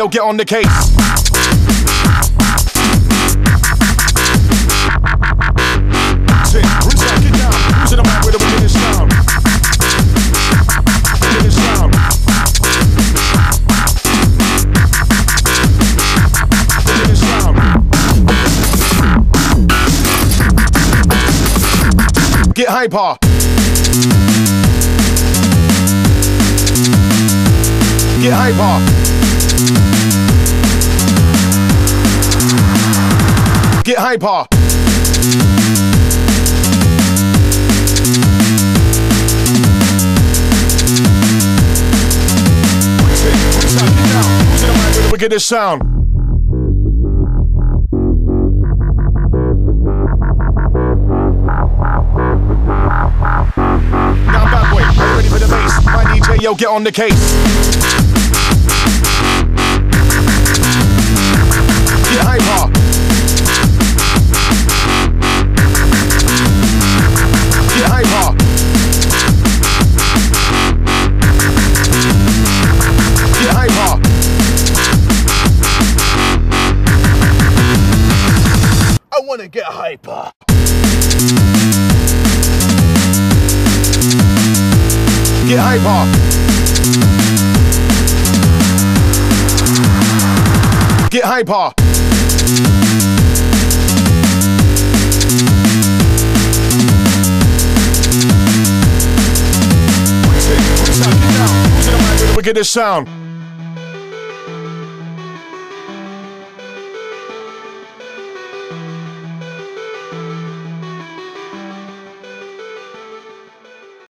yo, get on the case. Get hyper. Get hyper. Get hyper. We get this sound. Yo, get on the case. Get hyper. Get hyper. Get hyper. I wanna get hyper. Get hyper. Get hyper. Look at this sound.